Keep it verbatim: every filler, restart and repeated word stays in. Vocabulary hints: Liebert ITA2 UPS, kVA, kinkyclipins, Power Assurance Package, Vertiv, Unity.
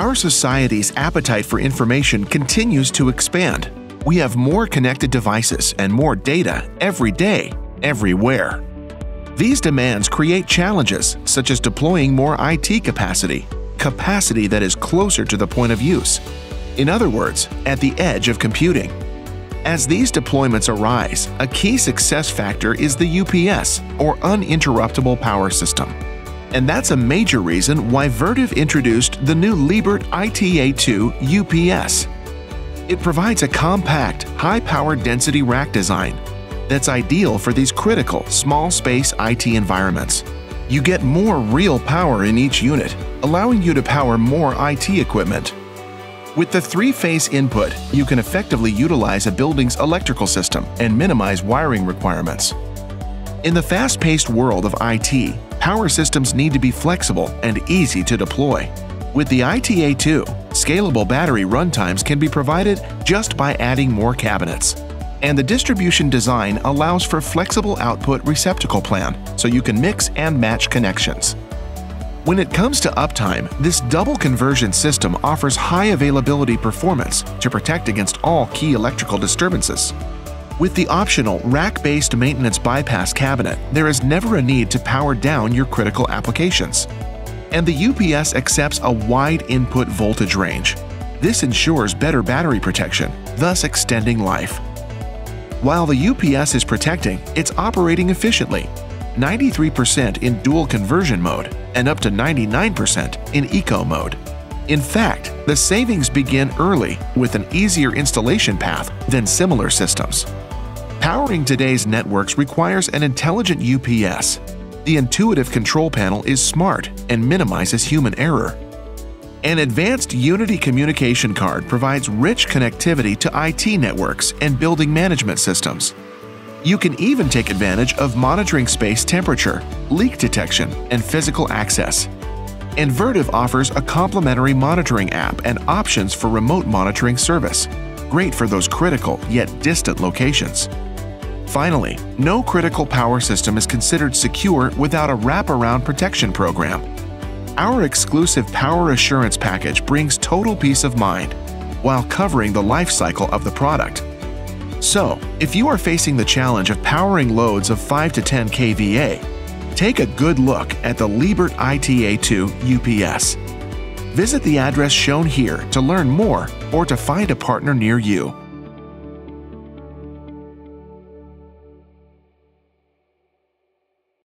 Our society's appetite for information continues to expand. We have more connected devices and more data every day, everywhere. These demands create challenges, such as deploying more I T capacity, capacity that is closer to the point of use. In other words, at the edge of computing. As these deployments arise, a key success factor is the U P S, or uninterruptible power system. And that's a major reason why Vertiv introduced the new Liebert I T A two U P S. It provides a compact, high-power density rack design that's ideal for these critical, small-space I T environments. You get more real power in each unit, allowing you to power more I T equipment. With the three-phase input, you can effectively utilize a building's electrical system and minimize wiring requirements. In the fast-paced world of I T, power systems need to be flexible and easy to deploy. With the I T A two, scalable battery runtimes can be provided just by adding more cabinets. And the distribution design allows for flexible output receptacle plan, so you can mix and match connections. When it comes to uptime, this double conversion system offers high availability performance to protect against all key electrical disturbances. With the optional rack-based maintenance bypass cabinet, there is never a need to power down your critical applications. And the U P S accepts a wide input voltage range. This ensures better battery protection, thus extending life. While the U P S is protecting, it's operating efficiently, ninety-three percent in dual conversion mode and up to ninety-nine percent in eco mode. In fact, the savings begin early with an easier installation path than similar systems. Powering today's networks requires an intelligent U P S. The intuitive control panel is smart and minimizes human error. An advanced Unity communication card provides rich connectivity to I T networks and building management systems. You can even take advantage of monitoring space temperature, leak detection, and physical access. And Vertiv offers a complimentary monitoring app and options for remote monitoring service, great for those critical yet distant locations. Finally, no critical power system is considered secure without a wraparound protection program. Our exclusive Power Assurance Package brings total peace of mind while covering the life cycle of the product. So, if you are facing the challenge of powering loads of five to ten K V A, take a good look at the Liebert I T A two U P S. Visit the address shown here to learn more or to find a partner near you.